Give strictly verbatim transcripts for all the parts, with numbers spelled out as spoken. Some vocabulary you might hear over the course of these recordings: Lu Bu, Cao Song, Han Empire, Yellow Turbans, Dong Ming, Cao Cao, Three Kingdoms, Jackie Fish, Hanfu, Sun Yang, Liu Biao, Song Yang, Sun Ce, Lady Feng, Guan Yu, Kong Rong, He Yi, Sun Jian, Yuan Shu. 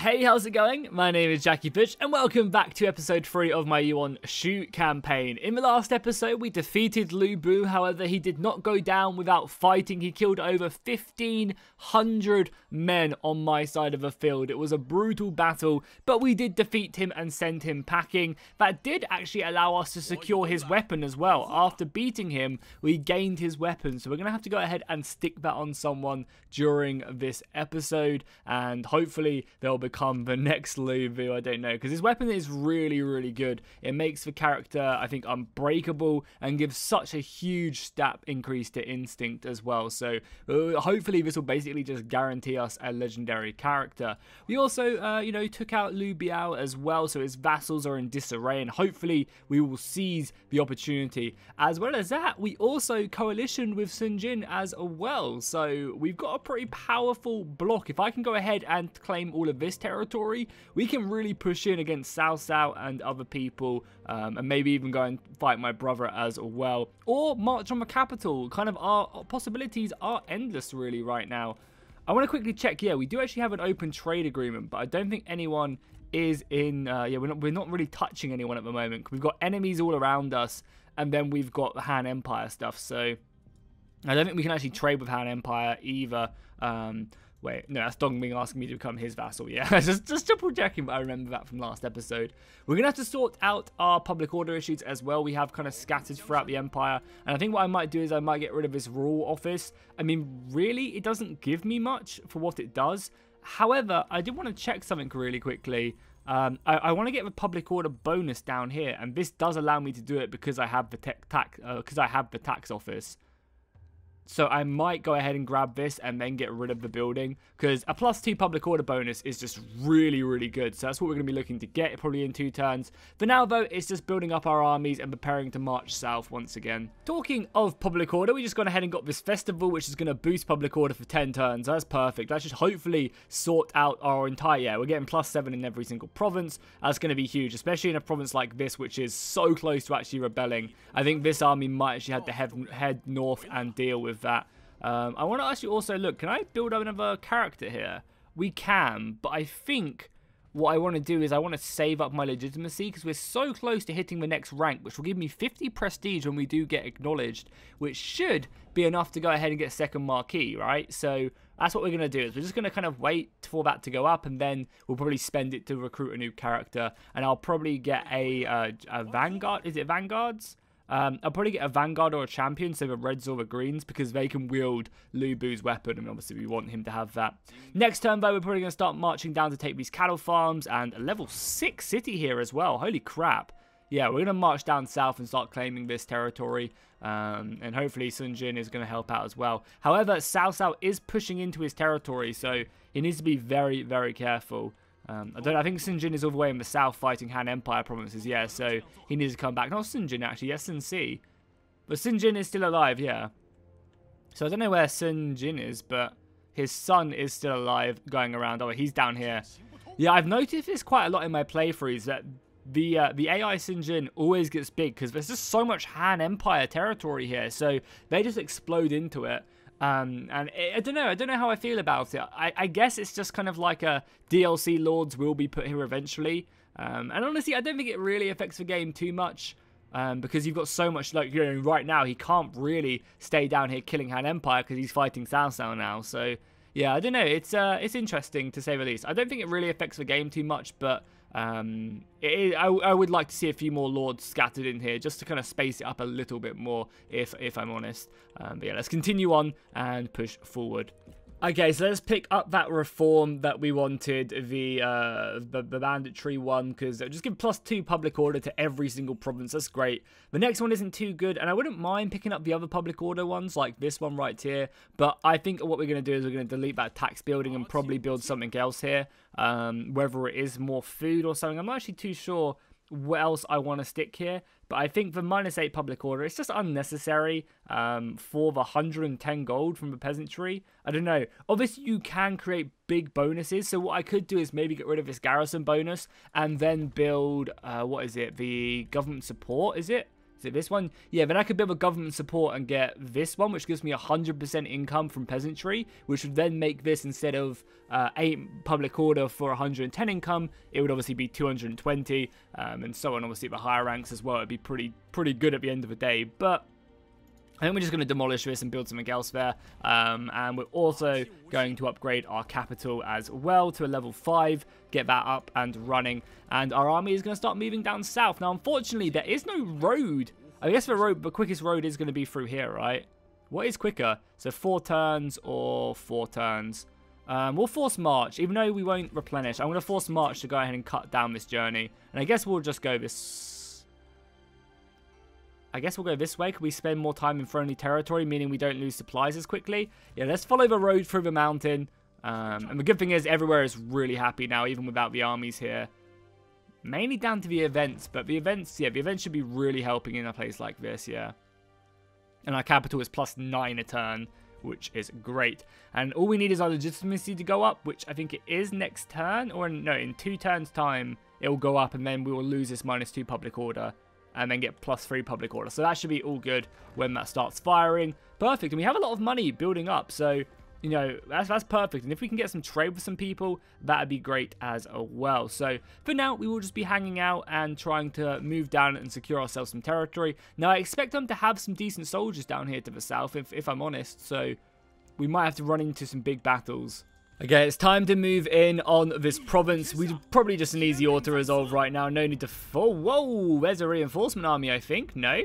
Hey, how's it going? My name is Jackie Fish and welcome back to episode three of my Yuan Shu campaign. In the last episode we defeated Lu Bu, however he did not go down without fighting. He killed over fifteen hundred men on my side of the field. It was a brutal battle, but we did defeat him and send him packing. That did actually allow us to secure his weapon as well. After beating him we gained his weapon, so we're going to have to go ahead and stick that on someone during this episode and hopefully they'll be become the next Lu Bu, I don't know, because his weapon is really really good. It makes the character, I think, unbreakable and gives such a huge stat increase to instinct as well, so uh, hopefully this will basically just guarantee us a legendary character. We also uh, you know, took out Liu Biao as well, so his vassals are in disarray and hopefully we will seize the opportunity. As well as that, we also coalitioned with Sun Jian as well, so we've got a pretty powerful block. If I can go ahead and claim all of this territory, we can really push in against Cao Cao and other people, um, and maybe even go and fight my brother as well, or march on the capital. Kind of our possibilities are endless really right now. I want to quickly check. Yeah, we do actually have an open trade agreement, but I don't think anyone is in uh, yeah, we're not, we're not really touching anyone at the moment. We've got enemies all around us and then we've got the Han Empire stuff, so I don't think we can actually trade with Han Empire either. um Wait, no, that's Dong Ming asking me to become his vassal. Yeah, just, just triple checking, but I remember that from last episode. We're going to have to sort out our public order issues as well. We have kind of scattered throughout the empire. And I think what I might do is I might get rid of this rural office. I mean, really, it doesn't give me much for what it does. However, I did want to check something really quickly. Um, I, I want to get the public order bonus down here. And this does allow me to do it because I have the tech tax, because uh, I have the tax office. So I might go ahead and grab this and then get rid of the building, because a plus two public order bonus is just really, really good. So that's what we're going to be looking to get probably in two turns. For now, though, it's just building up our armies and preparing to march south once again. Talking of public order, we just gone ahead and got this festival, which is going to boost public order for ten turns. That's perfect. That should hopefully sort out our entire... Yeah, we're getting plus seven in every single province. That's going to be huge, especially in a province like this, which is so close to actually rebelling. I think this army might actually have to head, head north and deal with that. um I want to actually also look, can I build up another character here? We can, but I think what I want to do is I want to save up my legitimacy, because we're so close to hitting the next rank, which will give me fifty prestige when we do get acknowledged, which should be enough to go ahead and get second marquee, right? So that's what we're going to do, is we're just going to kind of wait for that to go up, and then we'll probably spend it to recruit a new character, and I'll probably get a uh, a vanguard. Is it vanguards? Um, I'll probably get a Vanguard or a Champion, so the Reds or the Greens, because they can wield Lu Bu's weapon, and obviously we want him to have that. Next turn, though, we're probably going to start marching down to take these cattle farms, and a level six city here as well. Holy crap. Yeah, we're going to march down south and start claiming this territory, um, and hopefully Sun Jian is going to help out as well. However, Cao Cao is pushing into his territory, so he needs to be very, very careful. Um, I don't. I think Sun Jian is all the way in the south fighting Han Empire provinces, yeah, so he needs to come back. Not Sun Jian, actually, yeah, Sun Ce. But Sun Jian is still alive, yeah. So I don't know where Sun Jian is, but his son is still alive going around. Oh, he's down here. Yeah, I've noticed this quite a lot in my playthroughs, that the uh, the A I Sun Jian always gets big, because there's just so much Han Empire territory here, so they just explode into it. Um, and it, I don't know, I don't know how I feel about it. I, I guess it's just kind of like a D L C Lords will be put here eventually. Um, and honestly, I don't think it really affects the game too much. Um, because you've got so much, like, you know, right now he can't really stay down here killing Han Empire because he's fighting Cao Cao now. So, yeah, I don't know. It's, uh, it's interesting to say the least. I don't think it really affects the game too much, but... Um, it, I, I would like to see a few more lords scattered in here, just to kind of space it up a little bit more, if if I'm honest. Um, but yeah, let's continue on and push forward. Okay, so let's pick up that reform that we wanted, the uh, the, the banditry one, because just give plus two public order to every single province. That's great. The next one isn't too good, and I wouldn't mind picking up the other public order ones, like this one right here. But I think what we're going to do is we're going to delete that tax building and probably build something else here, um, whether it is more food or something. I'm not actually too sure what else I want to stick here, but I think the minus eight public order, it's just unnecessary um, for the one hundred and ten gold from the peasantry. I don't know. Obviously, you can create big bonuses, so what I could do is maybe get rid of this garrison bonus and then build, uh, what is it, the government support, is it? Is it this one? Yeah, then I could build a government support and get this one, which gives me one hundred percent income from peasantry, which would then make this, instead of uh, eight public order for one hundred ten income, it would obviously be two hundred twenty, um, and so on. Obviously, the higher ranks as well, it'd be pretty, pretty good at the end of the day, but I think we're just going to demolish this and build something else there. Um, and we're also going to upgrade our capital as well to a level five. Get that up and running. And our army is going to start moving down south. Now, unfortunately, there is no road. I guess the road, the quickest road is going to be through here, right? What is quicker? So four turns or four turns? Um, we'll force march, even though we won't replenish. I'm going to force march to go ahead and cut down this journey. And I guess we'll just go this... I guess we'll go this way. Can we spend more time in friendly territory, meaning we don't lose supplies as quickly? Yeah, let's follow the road through the mountain. Um, and the good thing is everywhere is really happy now, even without the armies here. Mainly down to the events, but the events, yeah, the events should be really helping in a place like this, yeah. And our capital is plus nine a turn, which is great. And all we need is our legitimacy to go up, which I think it is next turn, or in, no, in two turns time, it will go up, and then we will lose this minus two public order. And then get plus three public order. So that should be all good when that starts firing. Perfect. And we have a lot of money building up. So, you know, that's, that's perfect. And if we can get some trade with some people, that'd be great as well. So for now, we will just be hanging out and trying to move down and secure ourselves some territory. Now, I expect them to have some decent soldiers down here to the south, if, if I'm honest. So we might have to run into some big battles. Okay, it's time to move in on this province. We probably just an easy auto-resolve right now. No need to... Oh, whoa! There's a reinforcement army, I think. No?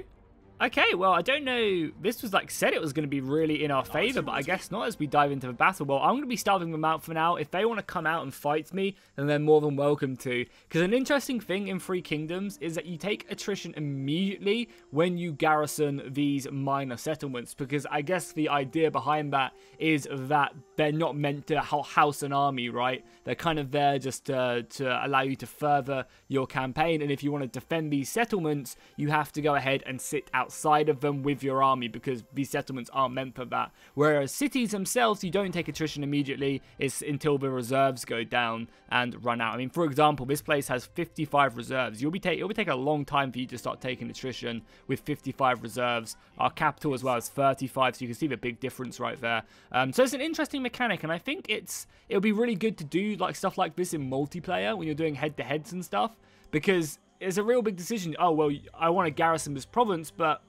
Okay, well, I don't know... This was, like, said it was going to be really in our favor, but I guess not as we dive into the battle. Well, I'm going to be starving them out for now. If they want to come out and fight me, then they're more than welcome to. Because an interesting thing in Three Kingdoms is that you take attrition immediately when you garrison these minor settlements. Because I guess the idea behind that is that... They're not meant to house an army, right? They're kind of there just uh, to allow you to further your campaign. And if you want to defend these settlements, you have to go ahead and sit outside of them with your army, because these settlements aren't meant for that. Whereas cities themselves, you don't take attrition immediately. It's until the reserves go down and run out. I mean, for example, this place has fifty-five reserves. You'll be ta- it'll be taking a long time for you to start taking attrition with fifty-five reserves. Our capital as well as thirty-five, so you can see the big difference right there. Um, so it's an interesting mechanic, and I think it's it'll be really good to do like stuff like this in multiplayer when you're doing head-to-heads and stuff, because it's a real big decision. Oh, well, I want to garrison this province, but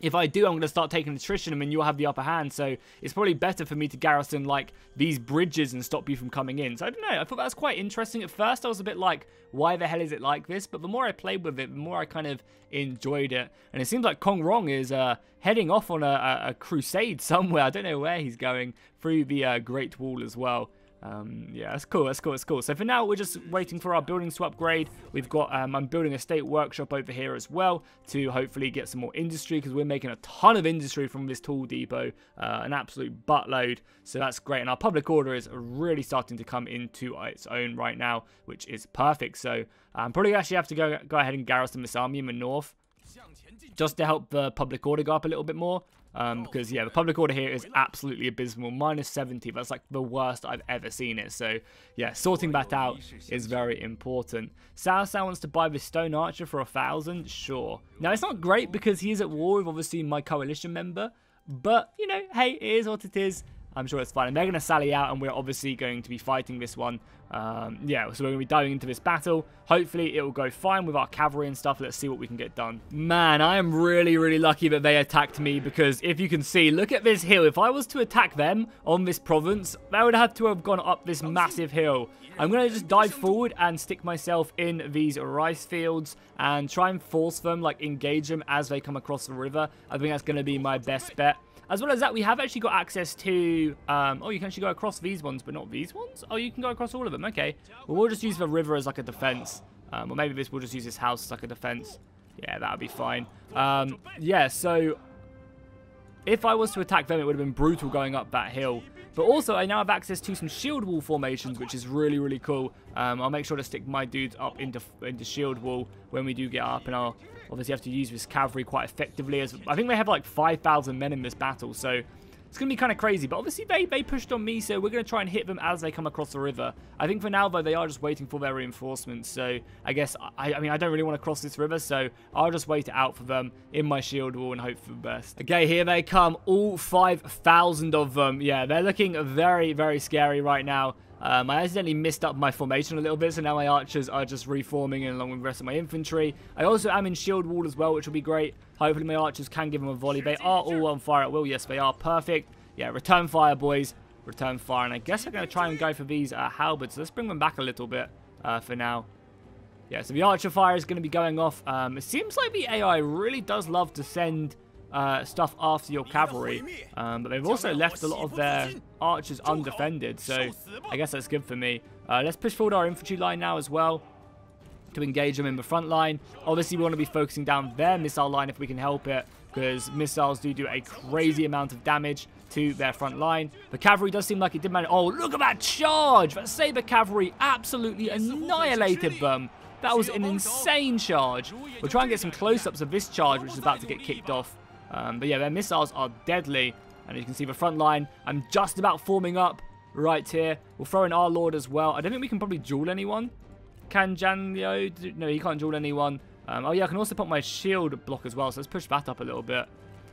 if I do, I'm going to start taking attrition, and then you'll have the upper hand, so it's probably better for me to garrison, like, these bridges and stop you from coming in. So, I don't know, I thought that was quite interesting. At first, I was a bit like, why the hell is it like this? But the more I played with it, the more I kind of enjoyed it. And it seems like Kong Rong is uh, heading off on a, a, a crusade somewhere. I don't know where he's going, through the uh, Great Wall as well. Um, yeah, that's cool, that's cool, that's cool. So for now, we're just waiting for our buildings to upgrade. We've got, um, I'm building a state workshop over here as well to hopefully get some more industry, because we're making a ton of industry from this tool depot, uh, an absolute buttload. So that's great. And our public order is really starting to come into its own right now, which is perfect. So I'm um, probably actually have to go, go ahead and garrison this army in the north just to help the public order go up a little bit more. Um, because, yeah, the public order here is absolutely abysmal. minus seventy, that's like the worst I've ever seen it. So, yeah, sorting that out is very important. Cao Cao wants to buy the Stone Archer for a thousand, sure. Now, it's not great because he is at war with, obviously, my coalition member. But, you know, hey, it is what it is. I'm sure it's fine. And they're going to sally out, and we're obviously going to be fighting this one. Um, yeah, so we're going to be diving into this battle. Hopefully, it will go fine with our cavalry and stuff. Let's see what we can get done. Man, I am really, really lucky that they attacked me, because if you can see, look at this hill. If I was to attack them on this province, I would have to have gone up this massive hill. I'm going to just dive forward and stick myself in these rice fields and try and force them, like engage them as they come across the river. I think that's going to be my best bet. As well as that, we have actually got access to... Um, oh, you can actually go across these ones, but not these ones? Oh, you can go across all of them. Okay. Well, we'll just use the river as, like, a defense. Um, or maybe this, we'll just use this house as, like, a defense. Yeah, that'll be fine. Um, yeah, so... If I was to attack them, it would have been brutal going up that hill. But also, I now have access to some shield wall formations, which is really, really cool. Um, I'll make sure to stick my dudes up into, into shield wall when we do get up, and I'll... Obviously, you have to use this cavalry quite effectively. As I think they have like five thousand men in this battle, so It's going to be kind of crazy, but obviously they, they pushed on me, so we're going to try and hit them as they come across the river. I think for now, though, they are just waiting for their reinforcements, so I guess, I, I mean, I don't really want to cross this river, so I'll just wait it out for them in my shield wall and hope for the best. Okay, here they come, all five thousand of them. Yeah, they're looking very, very scary right now. Um, I accidentally missed up my formation a little bit, so now my archers are just reforming in along with the rest of my infantry. I also am in shield wall as well, which will be great. Hopefully my archers can give them a volley. They are all on fire at will. Yes, they are. Perfect. Yeah, return fire, boys. Return fire. And I guess I'm going to try and go for these uh, halberds. Let's bring them back a little bit uh, for now. Yeah, so the archer fire is going to be going off. Um, it seems like the A I really does love to send Uh, stuff after your cavalry, um, but they've also left a lot of their archers undefended, so I guess that's good for me. Uh, let's push forward our infantry line now as well to engage them in the front line. Obviously, we want to be focusing down their missile line if we can help it, because missiles do do a crazy amount of damage to their front line. The cavalry does seem like it did manage. Oh, look at that charge! That Sabre cavalry absolutely annihilated them. That was an insane charge. We'll try and get some close-ups of this charge, which is about to get kicked off. Um, but yeah, their missiles are deadly. And as you can see, the front line, I'm just about forming up right here. We'll throw in our lord as well. I don't think we can probably duel anyone. Can Janlio? Do, no, he can't duel anyone. Um, oh yeah, I can also put my shield block as well. So let's push that up a little bit.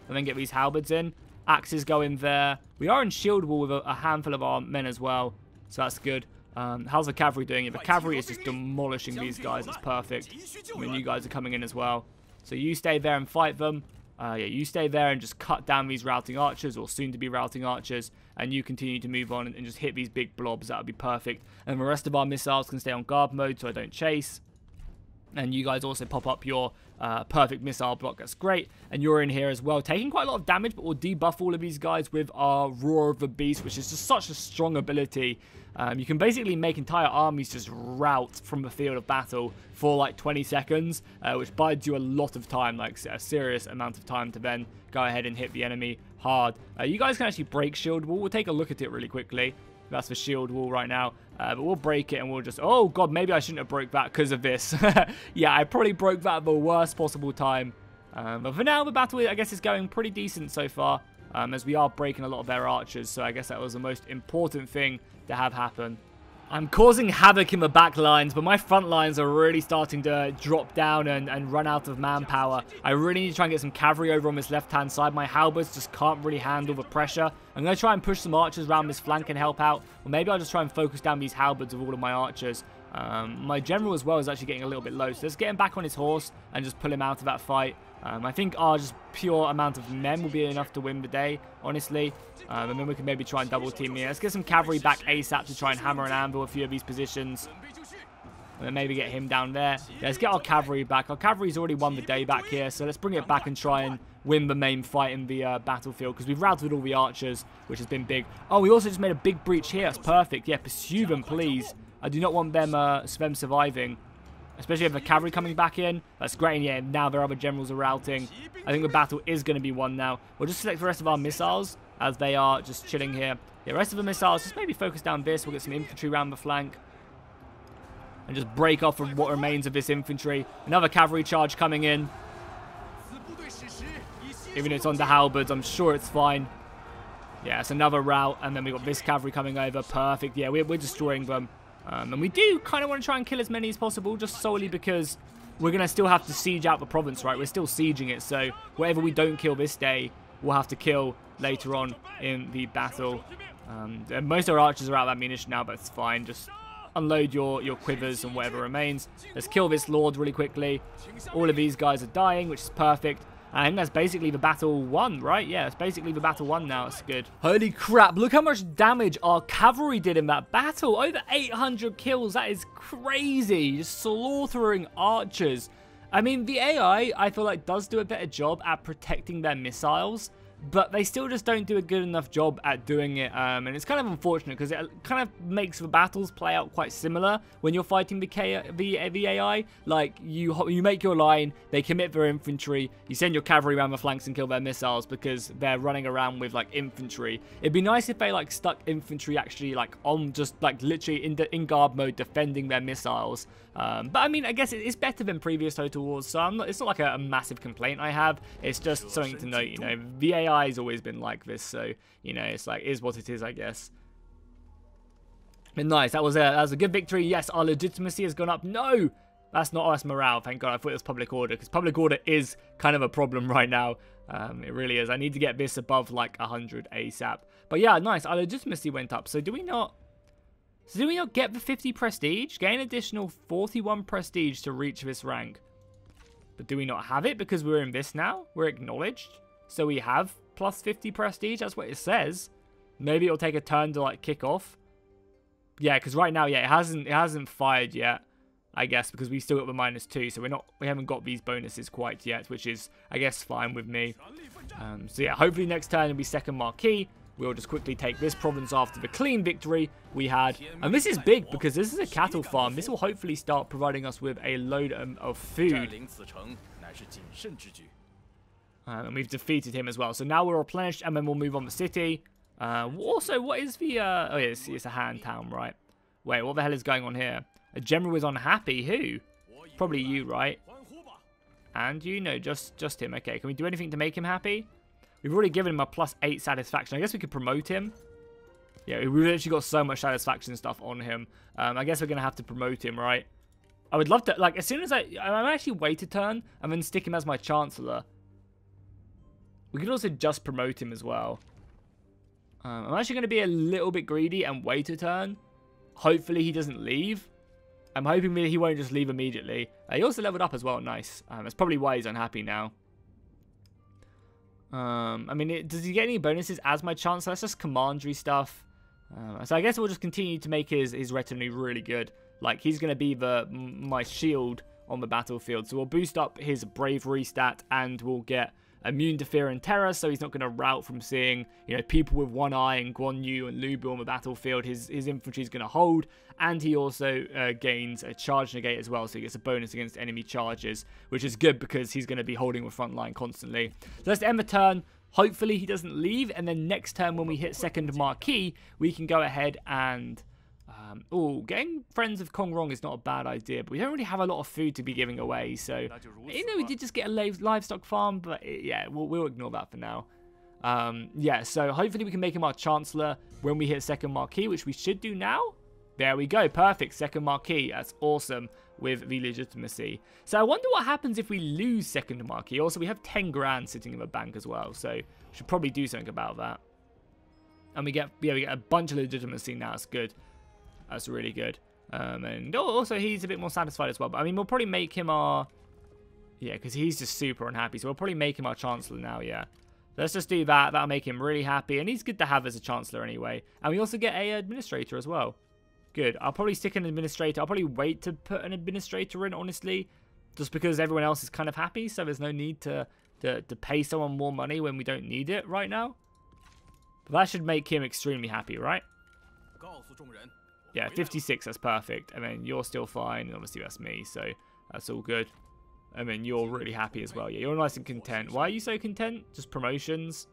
And then get these halberds in. Axes go in there. We are in shield wall with a, a handful of our men as well. So that's good. Um, how's the cavalry doing? Yeah, the cavalry is just demolishing these guys. It's perfect. I mean, you guys are coming in as well. So you stay there and fight them. Uh, yeah, you stay there and just cut down these routing archers, or soon-to-be routing archers, and you continue to move on and, and just hit these big blobs. That would be perfect. And the rest of our missiles can stay on guard mode so I don't chase. And you guys also pop up your uh, perfect missile block. That's great. And you're in here as well, taking quite a lot of damage, but we'll debuff all of these guys with our Roar of the Beast, which is just such a strong ability. Um, you can basically make entire armies just rout from the field of battle for like twenty seconds, uh, which buys you a lot of time, like a serious amount of time to then go ahead and hit the enemy hard. Uh, you guys can actually break shield wall. We'll take a look at it really quickly. That's the shield wall right now. Uh, but we'll break it and we'll just... Oh, God, maybe I shouldn't have broke that because of this. Yeah, I probably broke that at the worst possible time. Um, but for now, the battle, I guess, is going pretty decent so far. Um, as we are breaking a lot of their archers, so I guess that was the most important thing to have happen. I'm causing havoc in the back lines, but my front lines are really starting to drop down and, and run out of manpower. I really need to try and get some cavalry over on this left-hand side. My halberds just can't really handle the pressure. I'm going to try and push some archers around this flank and help out, or maybe I'll just try and focus down these halberds of all of my archers. Um, my general as well is actually getting a little bit low, so let's get him back on his horse and just pull him out of that fight. Um, I think our just pure amount of men will be enough to win the day, honestly. Um, and then we can maybe try and double team here. Let's get some cavalry back ASAP to try and hammer and anvil a few of these positions. And then maybe get him down there. Yeah, let's get our cavalry back. Our cavalry's already won the day back here, so let's bring it back and try and win the main fight in the uh, battlefield, because we've routed all the archers, which has been big. Oh, we also just made a big breach here. That's perfect. Yeah, pursue them, please. I do not want them, uh, them surviving. Especially with the cavalry coming back in. That's great. And yeah, now their other generals are routing. I think the battle is going to be won now. We'll just select the rest of our missiles as they are just chilling here. Yeah, rest of the missiles, just maybe focus down this. We'll get some infantry around the flank. And just break off of what remains of this infantry. Another cavalry charge coming in. Even though it's on the halberds, I'm sure it's fine. Yeah, it's another rout. And then we've got this cavalry coming over. Perfect. Yeah, we're, we're destroying them. Um, and we do kind of want to try and kill as many as possible, just solely because we're going to still have to siege out the province, right? We're still sieging it, so whatever we don't kill this day, we'll have to kill later on in the battle. Um, and most of our archers are out of ammunition now, but it's fine. Just unload your, your quivers and whatever remains. Let's kill this lord really quickly. All of these guys are dying, which is perfect. And that's basically the battle won, right? Yeah, it's basically the battle won now. It's good. Holy crap. Look how much damage our cavalry did in that battle. Over eight hundred kills. That is crazy. Just slaughtering archers. I mean, the A I, I feel like, does do a better job at protecting their missiles. But they still just don't do a good enough job at doing it. Um, and it's kind of unfortunate because it kind of makes the battles play out quite similar when you're fighting the, K the, the A I. Like, you you make your line, they commit their infantry, you send your cavalry around the flanks and kill their missiles because they're running around with, like, infantry. It'd be nice if they, like, stuck infantry actually, like, on just, like, literally in, in guard mode defending their missiles. Um, but, I mean, I guess it's better than previous Total Wars, so I'm not, it's not, like, a, a massive complaint I have. It's just something to note, you know. The A I A I's always been like this, so, you know, it's like, is what it is, I guess. But nice, that was a, that was a good victory. Yes, our legitimacy has gone up. No! That's not us morale, thank God. I thought it was public order, because public order is kind of a problem right now. Um, it really is. I need to get this above, like, one hundred ASAP. But yeah, nice. Our legitimacy went up. So do we not... So do we not get the fifty prestige? Gain additional forty-one prestige to reach this rank. But do we not have it because we're in this now? We're acknowledged. So we have plus fifty prestige. That's what it says. Maybe it'll take a turn to, like, kick off. Yeah, because right now, yeah, it hasn't, it hasn't fired yet. I guess, because we still got the minus two, so we're not, we haven't got these bonuses quite yet, which is, I guess, fine with me. Um, so yeah, hopefully next turn it'll be second marquee. We'll just quickly take this province after the clean victory we had. And this is big, because this is a cattle farm. This will hopefully start providing us with a load um, of food. Um, and we've defeated him as well. So now we're replenished, and then we'll move on to the city. Uh, also, what is the, uh, oh yeah, it's, it's a Han town, right? Wait, what the hell is going on here? A general is unhappy. Who? Probably you, right? And you? No, just just him. Okay, can we do anything to make him happy? We've already given him a plus eight satisfaction. I guess we could promote him. Yeah, we've actually got so much satisfaction stuff on him. Um, I guess we're going to have to promote him, right? I would love to, like, as soon as I... I might actually wait a turn and then stick him as my chancellor. We could also just promote him as well. Um, I'm actually going to be a little bit greedy and wait a turn. Hopefully he doesn't leave. I'm hoping that he won't just leave immediately. Uh, he also leveled up as well. Nice. Um, that's probably why he's unhappy now. Um, I mean, it, does he get any bonuses as my chancellor? That's just commandery stuff. Uh, so I guess we'll just continue to make his, his retinue really good. Like, he's going to be the my shield on the battlefield. So we'll boost up his bravery stat and we'll get immune to fear and terror. So he's not going to rout from seeing, you know, people with one eye and Guan Yu and Lu Bu on the battlefield. His his infantry is going to hold. And he also uh, gains a charge negate as well. So he gets a bonus against enemy charges, which is good because he's going to be holding the front line constantly. So let's end the turn. Hopefully he doesn't leave. And then next turn when we hit second marquee, we can go ahead and... Um, oh, getting friends of Kong Rong is not a bad idea, but we don't really have a lot of food to be giving away, so... You know, we did just get a livestock farm, but it, yeah, we'll, we'll ignore that for now. Um, yeah, so hopefully we can make him our Chancellor when we hit second Marquee, which we should do now. There we go, perfect, second Marquee, that's awesome, with the legitimacy. So I wonder what happens if we lose second Marquee. Also, we have ten grand sitting in the bank as well, so we should probably do something about that. And we get, yeah, we get a bunch of legitimacy now, that's good. That's really good. Um, and also, he's a bit more satisfied as well. But, I mean, we'll probably make him our... Yeah, because he's just super unhappy. So, we'll probably make him our Chancellor now, yeah. Let's just do that. That'll make him really happy. And he's good to have as a Chancellor anyway. And we also get an Administrator as well. Good. I'll probably stick an Administrator. I'll probably wait to put an Administrator in, honestly. Just because everyone else is kind of happy. So, there's no need to, to, to pay someone more money when we don't need it right now. But that should make him extremely happy, right? Yeah, fifty-six, that's perfect. I mean, you're still fine, and obviously that's me, so that's all good. I mean, you're really happy as well. Yeah, you're nice and content. Why are you so content? Just promotions?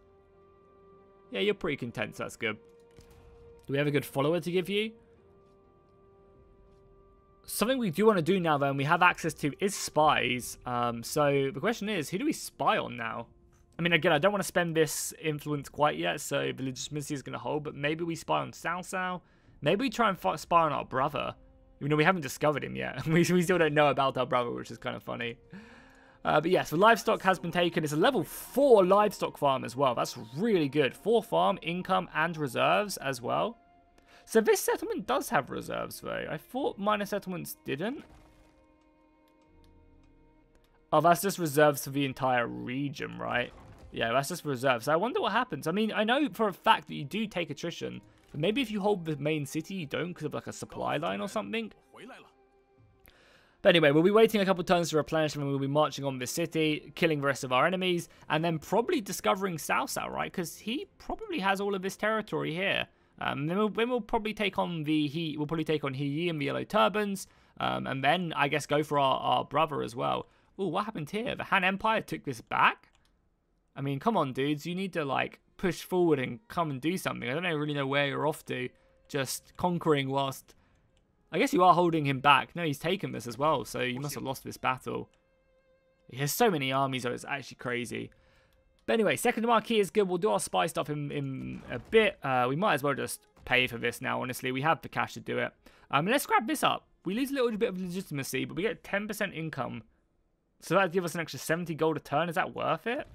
Yeah, you're pretty content, so that's good. Do we have a good follower to give you? Something we do want to do now, though, and we have access to is spies. Um, so the question is, who do we spy on now? I mean, again, I don't want to spend this influence quite yet, so the legitimacy is going to hold, but maybe we spy on Cao Cao. Maybe we try and spy on our brother. Even though we haven't discovered him yet. we, we still don't know about our brother, which is kind of funny. Uh, but yes, yeah, so the livestock has been taken. It's a level four livestock farm as well. That's really good. Four farm, income, and reserves as well. So this settlement does have reserves, though. I thought minor settlements didn't. Oh, that's just reserves for the entire region, right? Yeah, that's just reserves. I wonder what happens. I mean, I know for a fact that you do take attrition. But maybe if you hold the main city, you don't because of like a supply line or something. But anyway, we'll be waiting a couple turns to replenish and we'll be marching on the city, killing the rest of our enemies, and then probably discovering Cao Cao, right? Because he probably has all of this territory here. Um, then, we'll, then we'll probably take on the he. We'll probably take on He Yi and the Yellow Turbans, um, and then I guess go for our, our brother as well. Oh, what happened here? The Han Empire took this back. I mean, come on, dudes! You need to like. Push forward and come and do something. I don't really know where you're off to. Just conquering whilst... I guess you are holding him back. No, he's taken this as well, so you must have lost this battle. He has so many armies, so it's actually crazy. But anyway, second marquee is good. We'll do our spy stuff in, in a bit. Uh, we might as well just pay for this now, honestly. We have the cash to do it. Um, let's grab this up. We lose a little bit of legitimacy, but we get ten percent income. So that gives us an extra seventy gold a turn. Is that worth it?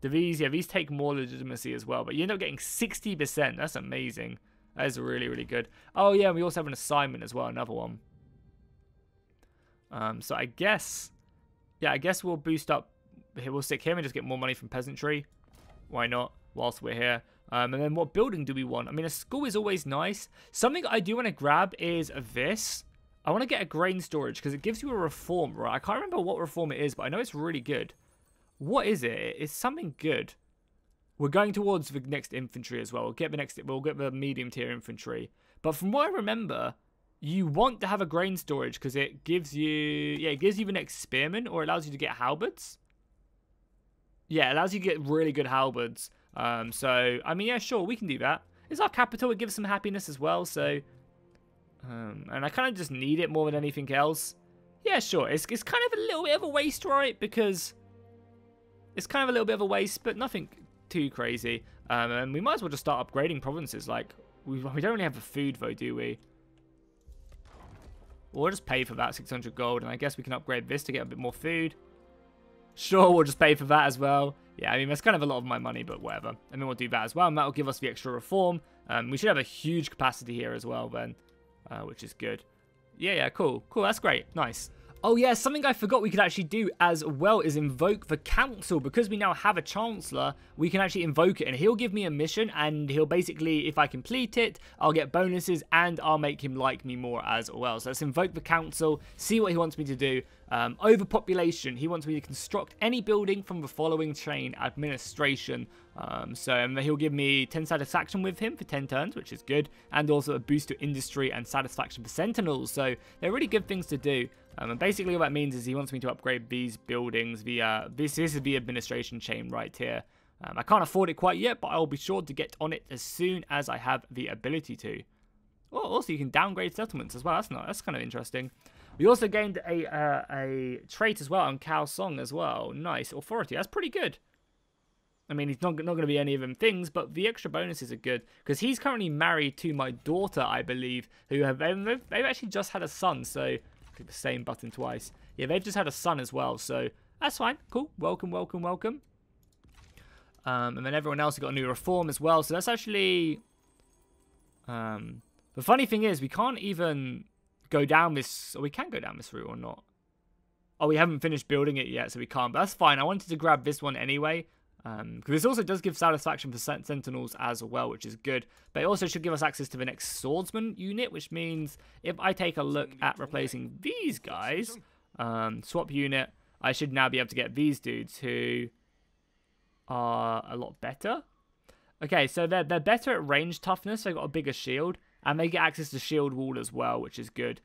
Do these, yeah, these take more legitimacy as well. But you end up getting sixty percent. That's amazing. That is really, really good. Oh, yeah, we also have an assignment as well, another one. Um, so I guess, yeah, I guess we'll boost up. We'll stick him and just get more money from peasantry. Why not? Whilst we're here. Um, and then what building do we want? I mean, a school is always nice. Something I do want to grab is this. I want to get a grain storage because it gives you a reform, right? I can't remember what reform it is, but I know it's really good. What is it? It's something good. We're going towards the next infantry as well. We'll get the next. We'll get the medium tier infantry. But from what I remember, you want to have a grain storage because it gives you, yeah, it gives you the next spearmen or allows you to get halberds. Yeah, it allows you to get really good halberds. Um, so I mean, yeah, sure, we can do that. It's our capital. It gives some happiness as well. So. Um, and I kind of just need it more than anything else. Yeah, sure. It's, it's kind of a little bit of a waste, right? Because it's kind of a little bit of a waste, but nothing too crazy. Um, and we might as well just start upgrading provinces. Like, we, we don't really have the food, though, do we? We'll just pay for that six hundred gold, and I guess we can upgrade this to get a bit more food. Sure, we'll just pay for that as well. Yeah, I mean, that's kind of a lot of my money, but whatever. And then we'll do that as well, and that'll give us the extra reform. Um, we should have a huge capacity here as well, then. Uh, which is good. Yeah, yeah, cool. Cool, that's great. Nice. Oh, yeah, something I forgot we could actually do as well is invoke the council. Because we now have a chancellor, we can actually invoke it. And he'll give me a mission, and he'll basically, if I complete it, I'll get bonuses, and I'll make him like me more as well. So let's invoke the council, see what he wants me to do. Um, overpopulation. He wants me to construct any building from the following chain: administration. Um, so and he'll give me ten satisfaction with him for ten turns, which is good, and also a boost to industry and satisfaction for sentinels. So they're really good things to do. Um, and basically what that means is he wants me to upgrade these buildings via this. This is the administration chain right here. Um, I can't afford it quite yet, but I'll be sure to get on it as soon as I have the ability to. Well, also you can downgrade settlements as well. That's not. That's kind of interesting. We also gained a uh, a trait as well on Cao Song as well. Nice. Authority. That's pretty good. I mean, he's not, not going to be any of them things, but the extra bonuses are good. Because he's currently married to my daughter, I believe, who have they've actually just had a son. So, click the same button twice. Yeah, they've just had a son as well. So, that's fine. Cool. Welcome, welcome, welcome. Um, and then everyone else has got a new reform as well. So, that's actually... Um, the funny thing is, we can't even... go down this, or we can go down this route or not. Oh, we haven't finished building it yet, so we can't, but that's fine. I wanted to grab this one anyway, um, because this also does give satisfaction for sentinels as well, which is good, but it also should give us access to the next swordsman unit, which means if I take a look at replacing these guys, um, swap unit, I should now be able to get these dudes who are a lot better. Okay, so they're, they're better at range toughness, so they've got a bigger shield. And they get access to shield wall as well, which is good.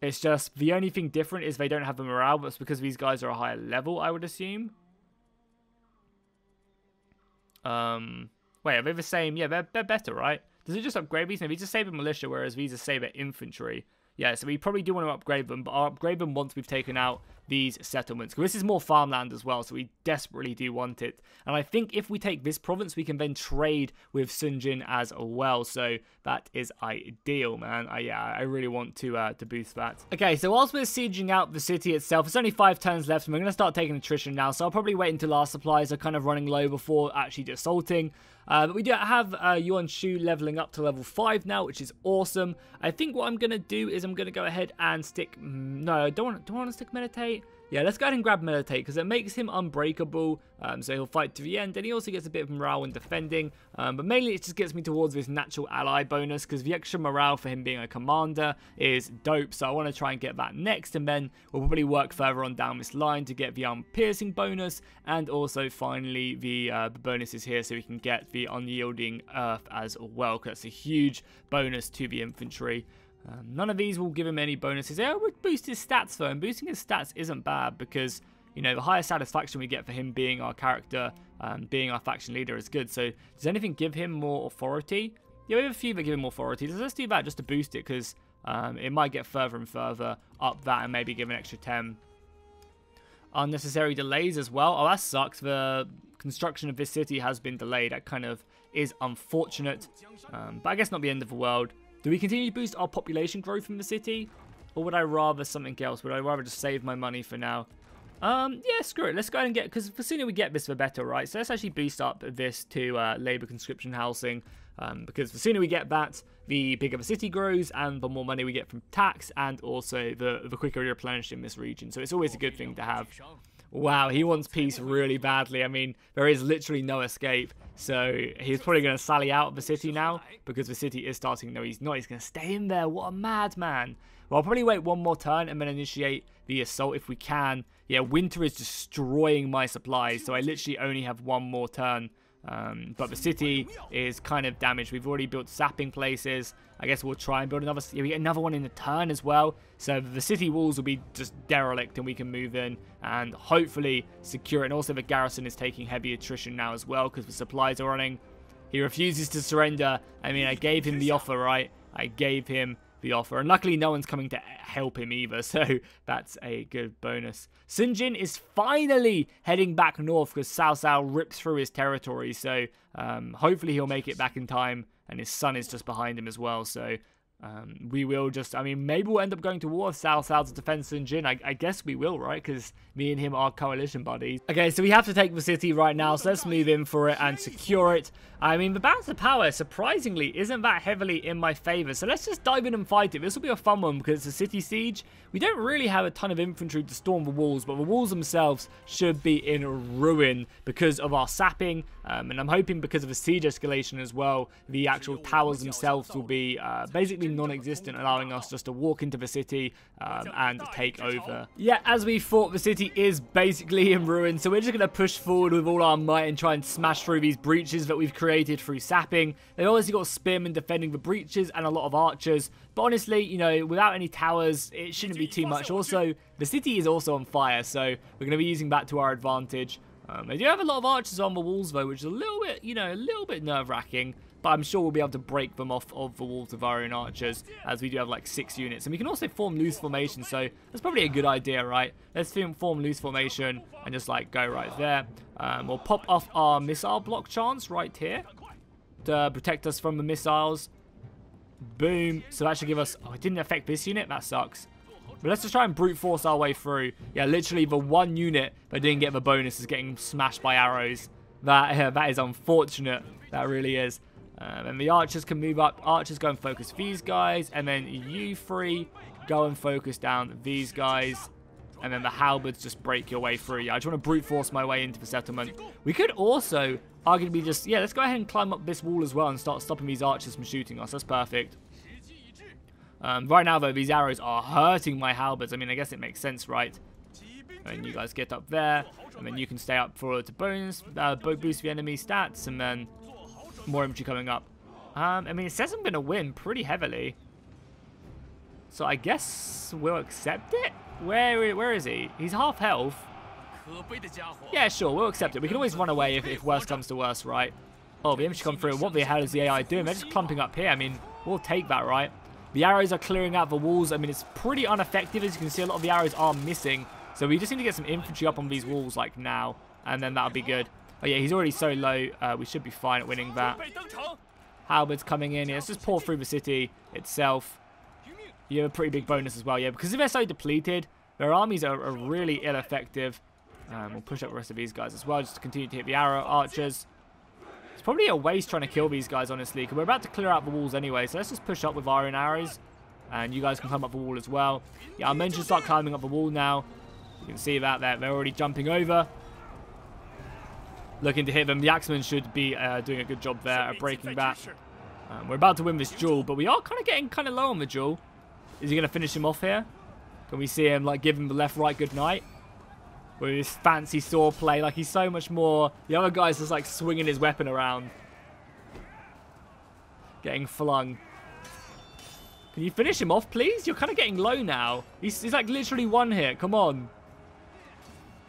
It's just, the only thing different is they don't have the morale, but it's because these guys are a higher level, I would assume. Um, wait, are they the same? Yeah, they're, they're better, right? Does it just upgrade these? Maybe just save the militia, whereas these are save at infantry. Yeah, so we probably do want to upgrade them, but I'll upgrade them once we've taken out these settlements. Because this is more farmland as well, so we desperately do want it. And I think if we take this province, we can then trade with Sun Jian as well. So that is ideal, man. I, yeah, I really want to uh, to boost that. Okay, so whilst we're sieging out the city itself, it's only five turns left, and we're going to start taking attrition now. So I'll probably wait until our supplies are kind of running low before actually assaulting. Uh, but we do have uh, Yuan Shu leveling up to level five now, which is awesome. I think what I'm going to do is I'm going to go ahead and stick... No, I don't want, don't want to stick Meditate. Yeah, let's go ahead and grab Meditate, because it makes him unbreakable, um, so he'll fight to the end, and he also gets a bit of morale when defending, um, but mainly it just gets me towards this natural ally bonus, because the extra morale for him being a commander is dope, so I want to try and get that next, and then we'll probably work further on down this line to get the arm piercing bonus, and also finally the, uh, the bonuses here, so we can get the unyielding earth as well, because that's a huge bonus to the infantry. Um, none of these will give him any bonuses. Yeah, we'll boost his stats though, and boosting his stats isn't bad because, you know, the higher satisfaction we get for him being our character, um, being our faction leader is good. So, does anything give him more authority? Yeah, we have a few that give him more authority. Let's do that just to boost it because um, it might get further and further up that and maybe give an extra ten. unnecessary delays as well. Oh, that sucks. The construction of this city has been delayed. That kind of is unfortunate. Um, but I guess not the end of the world. Do we continue to boost our population growth in the city? Or would I rather something else? Would I rather just save my money for now? Um, yeah, screw it. Let's go ahead and get... Because the sooner we get this, the better, right? So let's actually boost up this to uh, labor conscription housing. Um, because the sooner we get that, the bigger the city grows, and the more money we get from tax, and also the, the quicker we replenish in this region. So it's always a good thing to have. Wow, he wants peace really badly. I mean, there is literally no escape. So he's probably going to sally out of the city now, because the city is starting... No, he's not. He's going to stay in there. What a madman. Well, I'll probably wait one more turn and then initiate the assault if we can. Yeah, winter is destroying my supplies, so I literally only have one more turn. Um, but the city is kind of damaged. We've already built sapping places. I guess we'll try and build another... Yeah, we get another one in the turn as well. So the city walls will be just derelict and we can move in and hopefully secure it. And also the garrison is taking heavy attrition now as well because the supplies are running. He refuses to surrender. I mean, I gave him the offer, right? I gave him... the offer, and luckily no one's coming to help him either, so that's a good bonus. Sun Jian is finally heading back north because Cao Cao rips through his territory, so um, hopefully he'll make it back in time, and his son is just behind him as well, so um, we will just, I mean, maybe we'll end up going to war with Cao Cao to defend Sun Jian. I, I guess we will, right, because me and him are coalition buddies. Okay, so we have to take the city right now, so let's move in for it and secure it. I mean, the balance of power, surprisingly, isn't that heavily in my favor. So let's just dive in and fight it. This will be a fun one because it's a city siege. We don't really have a ton of infantry to storm the walls, but the walls themselves should be in ruin because of our sapping. Um, and I'm hoping because of the siege escalation as well, the actual towers themselves will be uh, basically non-existent, allowing us just to walk into the city um, and take over. Yeah, as we thought, the city is basically in ruin. So we're just going to push forward with all our might and try and smash through these breaches that we've created. created through sapping. They've obviously got spearmen defending the breaches and a lot of archers, but honestly, you know, without any towers, it shouldn't be too much. Also, the city is also on fire, so we're going to be using that to our advantage. Um, they do have a lot of archers on the walls, though, which is a little bit, you know, a little bit nerve-wracking, but I'm sure we'll be able to break them off of the walls of our own archers, as we do have, like, six units. And we can also form loose formation, so that's probably a good idea, right? Let's form loose formation and just, like, go right there. Um, we'll pop off our missile block chance right here to protect us from the missiles. Boom. So that should give us... Oh, it didn't affect this unit? That sucks. But let's just try and brute force our way through. Yeah, literally the one unit that didn't get the bonus is getting smashed by arrows. That, uh, that is unfortunate. That really is. Um, and the archers can move up. Archers go and focus these guys. And then you three go and focus down these guys. And then the halberds just break your way through. Yeah, I just want to brute force my way into the settlement. We could also arguably just... Yeah, let's go ahead and climb up this wall as well and start stopping these archers from shooting us. That's perfect. Um, right now, though, these arrows are hurting my halberds. I mean, I guess it makes sense, right? And you guys get up there. And then you can stay up for to bonus, uh, boost the enemy stats. And then more infantry coming up. Um, I mean, it says I'm going to win pretty heavily. So I guess we'll accept it? Where, where is he? He's half health. Yeah, sure, we'll accept it. We can always run away if, if worse comes to worse, right? Oh, the infantry come through. What the hell is the A I doing? They're just clumping up here. I mean, we'll take that, right? The arrows are clearing out the walls. I mean, it's pretty ineffective. As you can see, a lot of the arrows are missing. So we just need to get some infantry up on these walls, like, now. And then that'll be good. Oh, yeah, he's already so low. Uh, we should be fine at winning that. Halberds coming in. Yeah, let's just pour through the city itself. You have a pretty big bonus as well, yeah. Because if they're so depleted, their armies are, are really ineffective. Um, we'll push up the rest of these guys as well, just to continue to hit the arrow archers. It's probably a waste trying to kill these guys, honestly, because we're about to clear out the walls anyway. So let's just push up with our own arrows, and you guys can climb up the wall as well. Yeah, our men should start climbing up the wall now. You can see that there. They're already jumping over. Looking to hit them. The axemen should be uh, doing a good job there at breaking that. Um, we're about to win this duel, but we are kind of getting kind of low on the duel. Is he going to finish him off here? Can we see him, like, give him the left-right goodnight? With his fancy saw play. Like, he's so much more... The other guy's just, like, swinging his weapon around. Getting flung. Can you finish him off, please? You're kind of getting low now. He's, he's like, literally one hit. Come on.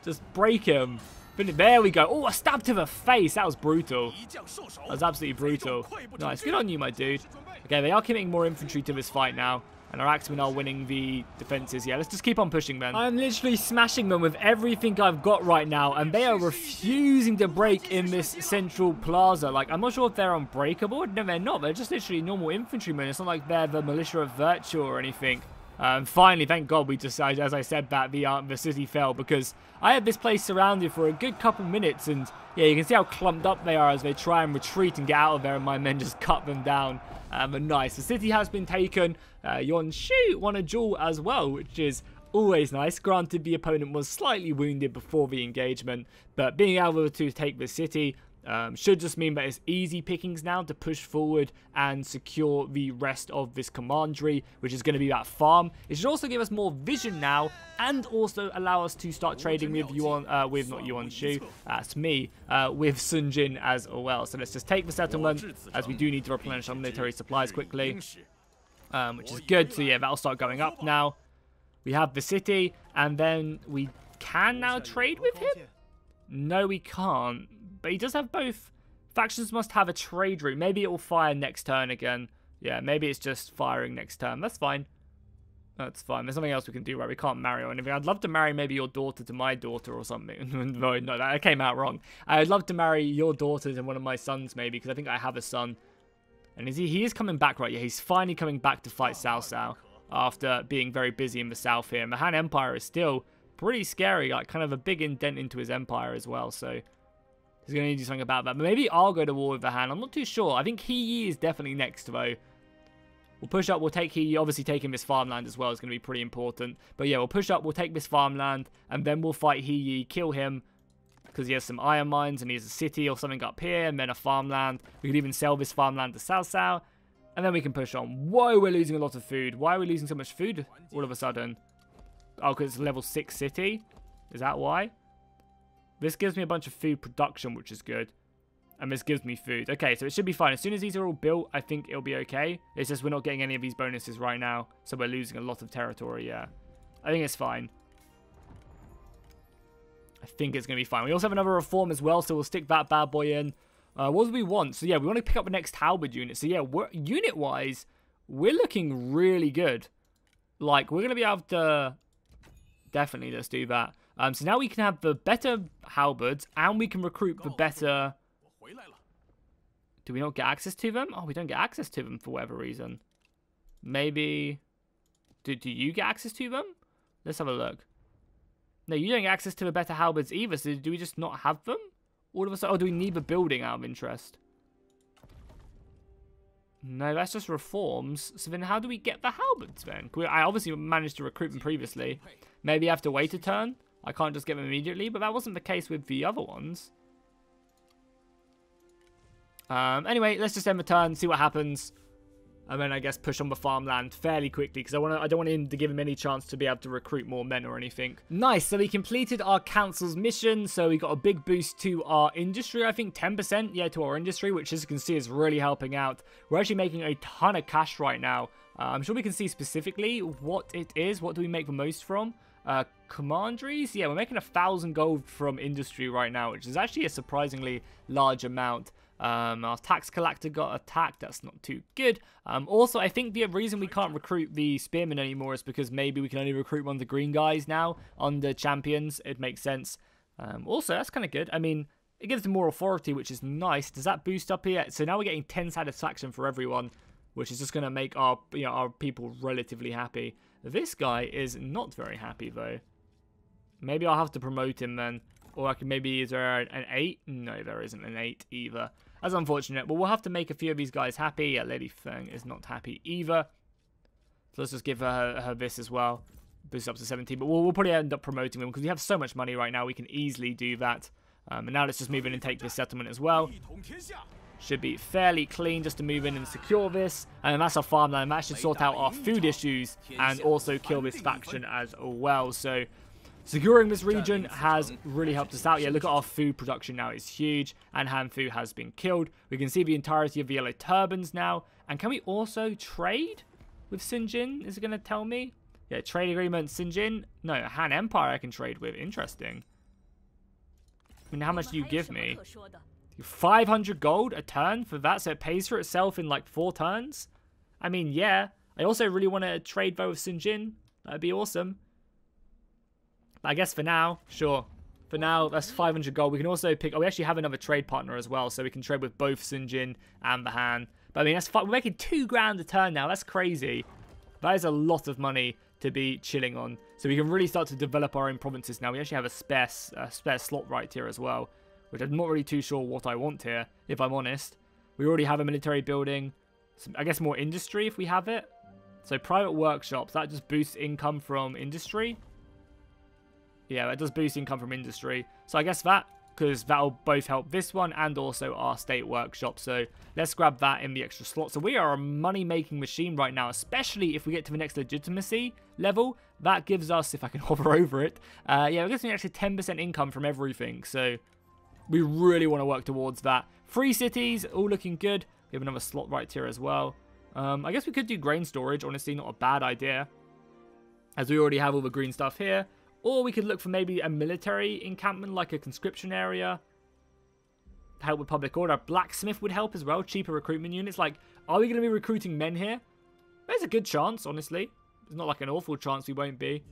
Just break him. There we go. Oh, a stab to the face. That was brutal. That was absolutely brutal. Nice. Good on you, my dude. Okay, they are committing more infantry to this fight now. And our axemen are winning the defenses. Yeah, let's just keep on pushing, man. I'm literally smashing them with everything I've got right now. And they are refusing to break in this central plaza. Like, I'm not sure if they're unbreakable. No, they're not. They're just literally normal infantrymen. It's not like they're the militia of virtue or anything. Um, finally, thank God we decided, as I said, that the, uh, the city fell. Because I had this place surrounded for a good couple minutes. And, yeah, you can see how clumped up they are as they try and retreat and get out of there. And my men just cut them down. Um, and nice. The city has been taken. Uh, Yuan Shu won a duel as well, which is always nice. Granted, the opponent was slightly wounded before the engagement. But being able to take the city um, should just mean that it's easy pickings now to push forward and secure the rest of this commandery, which is going to be that farm. It should also give us more vision now and also allow us to start trading with Yuan, uh, with not Yuan Shu, that's me, uh, with Sun Jian as well. So let's just take the settlement, as we do need to replenish our military supplies quickly. Um, which is good, so yeah, that'll start going up now. We have the city, and then we can now trade with him? No, we can't. But he does have both. Factions must have a trade route. Maybe it will fire next turn again. Yeah, maybe it's just firing next turn. That's fine. That's fine. There's nothing else we can do, right? We can't marry or anything. I'd love to marry maybe your daughter to my daughter or something. No, no, that came out wrong. I'd love to marry your daughter to one of my sons, maybe, because I think I have a son. And is he, he is coming back, right? Yeah, he's finally coming back to fight Cao Cao after being very busy in the south here. And the Han Empire is still pretty scary, like kind of a big indent into his empire as well. So he's going to need to do something about that. But maybe I'll go to war with the Han. I'm not too sure. I think He Yi is definitely next, though. We'll push up. We'll take He Yi. Obviously, taking this farmland as well is going to be pretty important. But yeah, we'll push up. We'll take this farmland. And then we'll fight He Yi, kill him, because he has some iron mines and he has a city or something up here and then a farmland. We could even sell this farmland to Cao Cao and then we can push on. Whoa, we're losing a lot of food. Why are we losing so much food all of a sudden? Oh, because it's a level six city? Is that why? This gives me a bunch of food production, which is good. And this gives me food. Okay, so it should be fine. As soon as these are all built, I think it'll be okay. It's just we're not getting any of these bonuses right now. So we're losing a lot of territory, yeah. I think it's fine. I think it's going to be fine. We also have another reform as well, so we'll stick that bad boy in. Uh, what do we want? So, yeah, we want to pick up the next halberd unit. So, yeah, unit-wise, we're looking really good. Like, we're going to be able to... Definitely, let's do that. Um, so, now we can have the better halberds, and we can recruit the better... Do we not get access to them? Oh, we don't get access to them for whatever reason. Maybe... Do, do you get access to them? Let's have a look. No, you don't get access to the better halberds either, so do we just not have them? All of a sudden, oh, do we need the building out of interest? No, that's just reforms. So then how do we get the halberds then? We, I obviously managed to recruit them previously. Maybe I have to wait a turn. I can't just get them immediately, but that wasn't the case with the other ones. Um, anyway, let's just end the turn, see what happens. And then I guess push on the farmland fairly quickly because I want I don't want him to give him any chance to be able to recruit more men or anything. Nice. So we completed our council's mission. So we got a big boost to our industry. I think ten percent, yeah, to our industry, which as you can see is really helping out. We're actually making a ton of cash right now. Uh, I'm sure we can see specifically what it is. What do we make the most from? Uh, commanderies? Yeah, we're making a thousand gold from industry right now, which is actually a surprisingly large amount. Um, our tax collector got attacked. That's not too good. Um, also, I think the reason we can't recruit the spearmen anymore is because maybe we can only recruit one of the green guys now under champions. It makes sense. Um, also, that's kind of good. I mean, it gives them more authority, which is nice. Does that boost up here? So now we're getting ten satisfaction for everyone, which is just going to make our, you know, our people relatively happy. This guy is not very happy, though. Maybe I'll have to promote him then. Or I can maybe, is there an eight? No, there isn't an eight either. That's unfortunate. But we'll have to make a few of these guys happy. Yeah, Lady Feng is not happy either. So let's just give her, her this as well. Boost up to seventeen. But we'll, we'll probably end up promoting them because we have so much money right now. We can easily do that. Um, and now let's just move in and take this settlement as well. Should be fairly clean just to move in and secure this. And that's our farmland. That should sort out our food issues and also kill this faction as well. So... securing this region has really helped us out. Yeah, look at our food production now. It's huge. And Hanfu has been killed. We can see the entirety of the Yellow Turbans now. And can we also trade with Sun Jian? Is it going to tell me? Yeah, trade agreement, Sun Jian. No, Han Empire I can trade with. Interesting. I mean, how much do you give me? five hundred gold a turn for that, so it pays for itself in like four turns? I mean, yeah. I also really want to trade though with Sun Jian. That'd be awesome. But I guess for now, sure. For now, that's five hundred gold. We can also pick... Oh, we actually have another trade partner as well, so we can trade with both Sun Jian and the Han. But I mean, that's fun. We're making two grand a turn now. That's crazy. That is a lot of money to be chilling on. So we can really start to develop our own provinces now. We actually have a spare, a spare slot right here as well, which I'm not really too sure what I want here, if I'm honest. We already have a military building. Some, I guess more industry if we have it. So private workshops, that just boosts income from industry. Yeah, that does boost income from industry. So I guess that, because that'll both help this one and also our state workshop. So let's grab that in the extra slot. So we are a money-making machine right now, especially if we get to the next legitimacy level. That gives us, if I can hover over it, uh, yeah, we're getting an extra ten percent income from everything. So we really want to work towards that. Free cities, all looking good. We have another slot right here as well. Um, I guess we could do grain storage. Honestly, not a bad idea, as we already have all the green stuff here. Or we could look for maybe a military encampment, like a conscription area. Help with public order. Blacksmith would help as well. Cheaper recruitment units. Like, are we going to be recruiting men here? There's a good chance, honestly. It's not like an awful chance we won't be.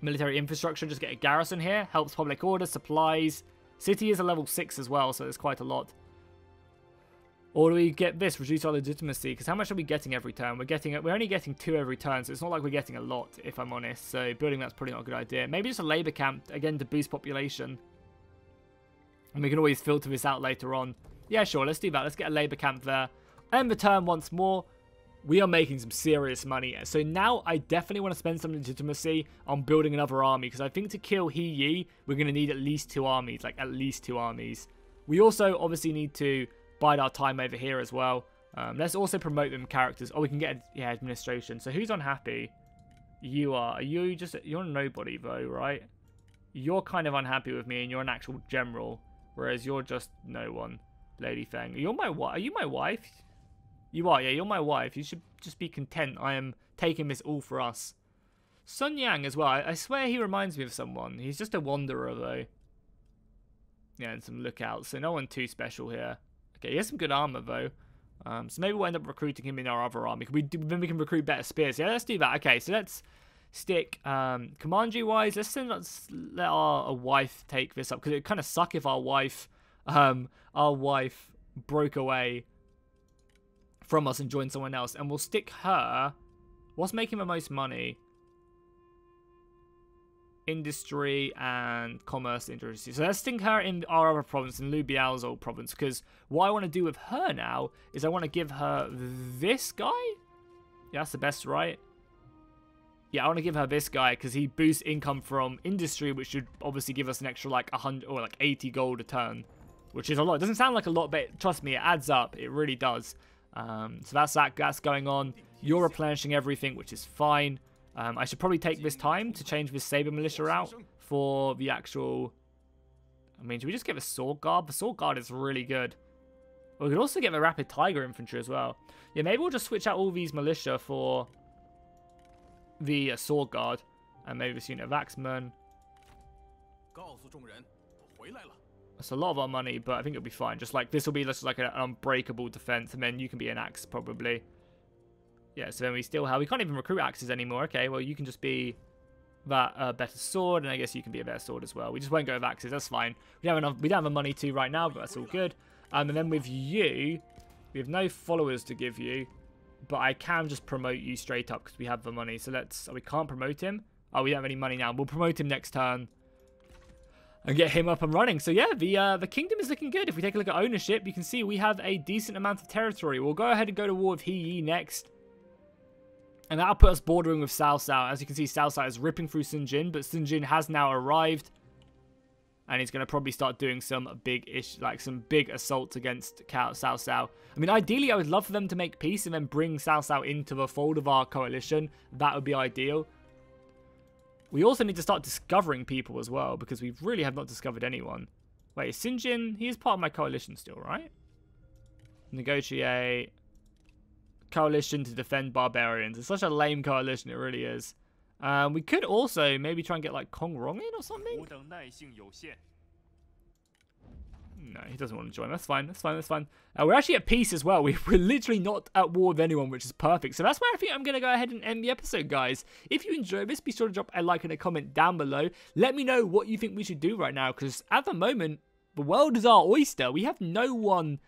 Military infrastructure. Just get a garrison here. Helps public order. Supplies. City is a level six as well, so there's quite a lot. Or do we get this, reduce our legitimacy? Because how much are we getting every turn? We're getting, we're only getting two every turn, so it's not like we're getting a lot, if I'm honest. So building that's probably not a good idea. Maybe just a labour camp, again, to boost population. And we can always filter this out later on. Yeah, sure, let's do that. Let's get a labour camp there. End the turn once more. We are making some serious money. So now I definitely want to spend some legitimacy on building another army. Because I think to kill He Yi, we're going to need at least two armies. Like, at least two armies. We also obviously need to... bide our time over here as well. Um, let's also promote them characters. Oh, we can get yeah administration. So who's unhappy? You are. Are you just you're nobody though, right? You're kind of unhappy with me, and you're an actual general, whereas you're just no one. Lady Feng, you're my wife. Are you my wife? You are. Yeah, you're my wife. You should just be content. I am taking this all for us. Sun Yang as well. I, I swear he reminds me of someone. He's just a wanderer though. Yeah, and some lookouts. So no one too special here. Okay, he has some good armor, though. Um, so maybe we'll end up recruiting him in our other army. Can we do, then we can recruit better spears. Yeah, let's do that. Okay, so let's stick um, commandery-wise. Let's, let's let our, our wife take this up. Because it would kind of suck if our wife, um, our wife broke away from us and joined someone else. And we'll stick her... What's making the most money? Industry and commerce industry. So let's stick her in our other province, in Liu Biao's old province, because what I want to do with her now is I want to give her this guy. Yeah, that's the best, right? Yeah, I want to give her this guy because he boosts income from industry, which should obviously give us an extra like one hundred or like eighty gold a turn, which is a lot. It doesn't sound like a lot, but trust me, it adds up. It really does. Um, so that's that. That's going on. You're replenishing everything, which is fine. Um, I should probably take this time to change this Saber Militia out for the actual... I mean, should we just get the Sword Guard? The Sword Guard is really good. We could also get the Rapid Tiger Infantry as well. Yeah, maybe we'll just switch out all these Militia for the uh, Sword Guard. And maybe this unit of Axemen. That's a lot of our money, but I think it'll be fine. Just like, this will be just like an unbreakable defense, and then you can be an Axe, probably. Yeah, so then we still have... We can't even recruit axes anymore. Okay, well, you can just be that uh, better sword, and I guess you can be a better sword as well. We just won't go with axes. That's fine. We don't have enough, we don't have the money to right now, but that's all good. Um, and then with you, we have no followers to give you, but I can just promote you straight up because we have the money. So let's... Oh, we can't promote him. Oh, we don't have any money now. We'll promote him next turn and get him up and running. So yeah, the uh, the kingdom is looking good. If we take a look at ownership, you can see we have a decent amount of territory. We'll go ahead and go to war with He Yi next. And that'll put us bordering with Cao Cao. As you can see, Cao Cao is ripping through Sun Jian, but Sun Jian has now arrived. And he's going to probably start doing some big ish, like some big assaults against Cao Cao. I mean, ideally, I would love for them to make peace and then bring Cao Cao into the fold of our coalition. That would be ideal. We also need to start discovering people as well, because we really have not discovered anyone. Wait, Sun Jian, he is part of my coalition still, right? Negotiate... coalition to defend barbarians. It's such a lame coalition, it really is. Um, we could also maybe try and get like Kong Rong in or something. No, he doesn't want to join. That's fine. That's fine. That's fine. Uh, we're actually at peace as well. We're literally not at war with anyone, which is perfect. So that's where I think I'm going to go ahead and end the episode, guys. If you enjoyed this, be sure to drop a like and a comment down below. Let me know what you think we should do right now, because at the moment, the world is our oyster. We have no one,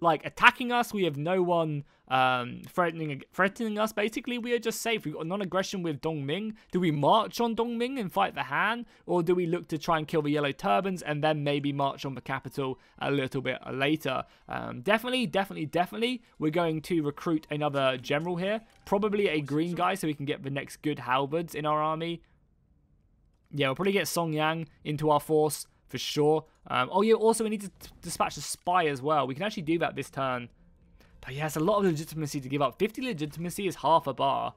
like, attacking us. We have no one um, threatening threatening us, basically. We are just safe. We've got non-aggression with Dong Ming. Do we march on Dong Ming and fight the Han? Or do we look to try and kill the Yellow Turbans and then maybe march on the capital a little bit later? Um, definitely, definitely, definitely. We're going to recruit another general here. Probably a green guy so we can get the next good halberds in our army. Yeah, we'll probably get Song Yang into our force for sure. Um, oh yeah, also we need to dispatch a spy as well. We can actually do that this turn. But yeah, it's a lot of legitimacy to give up. fifty legitimacy is half a bar.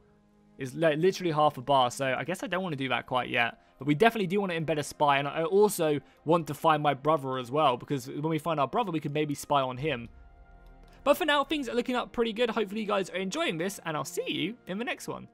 Is like literally half a bar. So I guess I don't want to do that quite yet. But we definitely do want to embed a spy. And I also want to find my brother as well. Because when we find our brother, we could maybe spy on him. But for now, things are looking up pretty good. Hopefully you guys are enjoying this. And I'll see you in the next one.